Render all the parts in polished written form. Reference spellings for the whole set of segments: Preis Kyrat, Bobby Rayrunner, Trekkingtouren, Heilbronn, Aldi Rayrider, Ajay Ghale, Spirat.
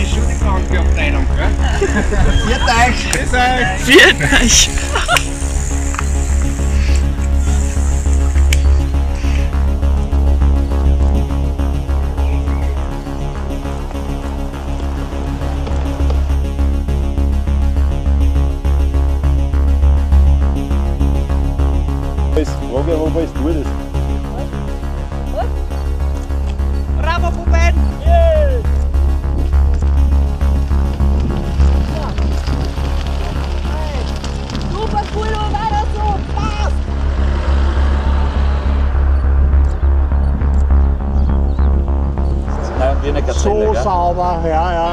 Das ist schon die Krankenabteilung, gell? Viert euch! Frage haben, was du das? Bravo, Buben! Yeah. Ja. Super cool und weiter so! Passt! Das ist wie eine Gazelle, so gell? Sauber, ja, ja.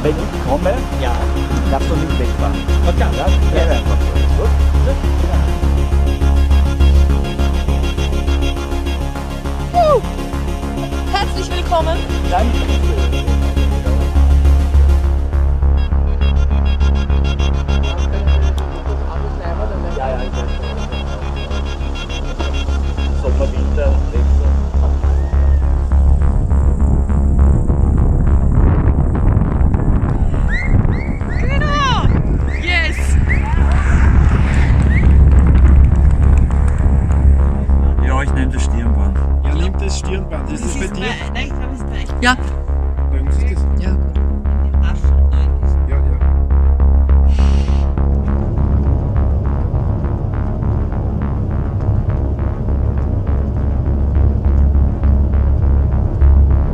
Wenn ich komme, ja, darfst du nicht wegfahren. Okay, ja, ja, ja. Herzlich willkommen. Danke. Ja, ja, ja. Sommer, Winter, ja. Bei uns ist das. Ja, gut. In den Taschen eigentlich. Ja, ja.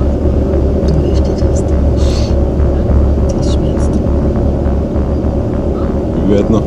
Wie steht das da? Das schmerzt. Wie weit noch?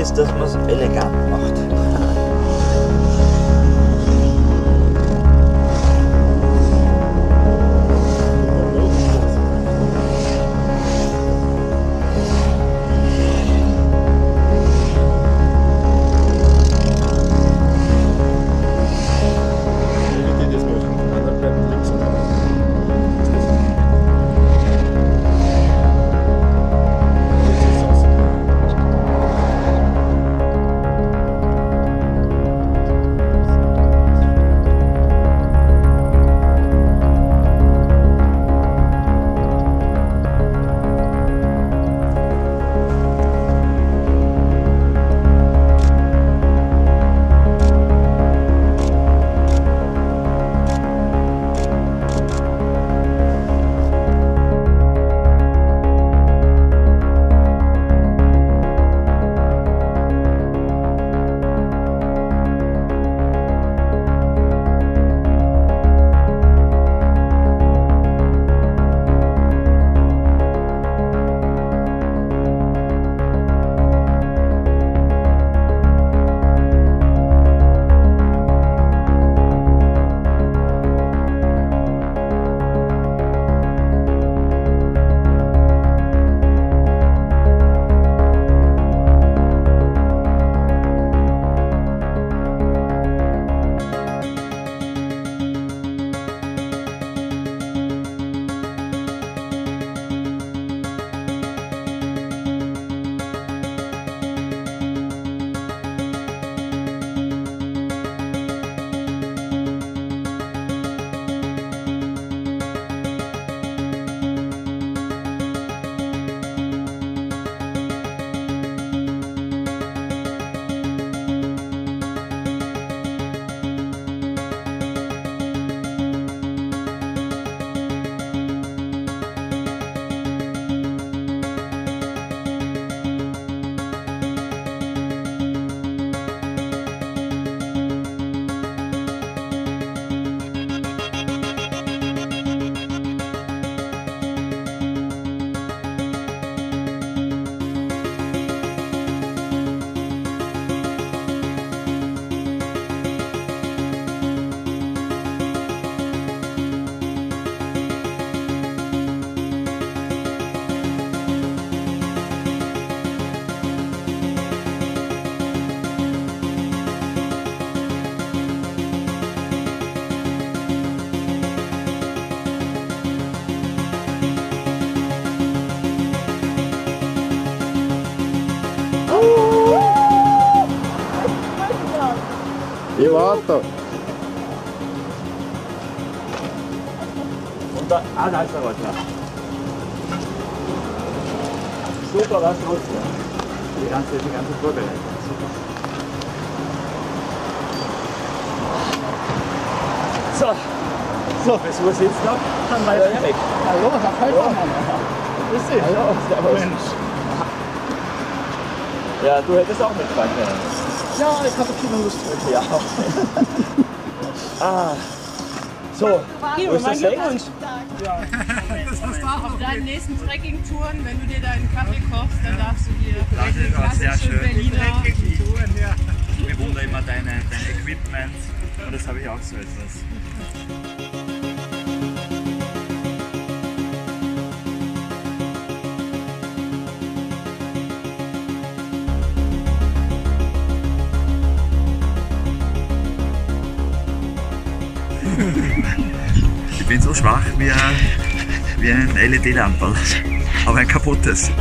ist, dass man es elegant macht. Und da, da ist er was noch. Super, was los? Die ganze Kurve. Super. So, bis wo sitzt noch? Dann weiter weg. Hallo, nach Heilbronn. Grüß dich. Hallo, servus. Ja, du hättest auch mitfahren können. Ja, ich habe keine Lust heute. Ja. So, wo ist das Eckens? Ja. Deinen nächsten Trekkingtouren, wenn du dir deinen Kaffee kochst, dann darfst du dir vielleicht den klassischen Berliner. Ja. Ich bewundere immer dein Equipment und das habe ich auch so etwas. Ich bin so schwach wie ein LED-Lamperl, aber ein kaputtes.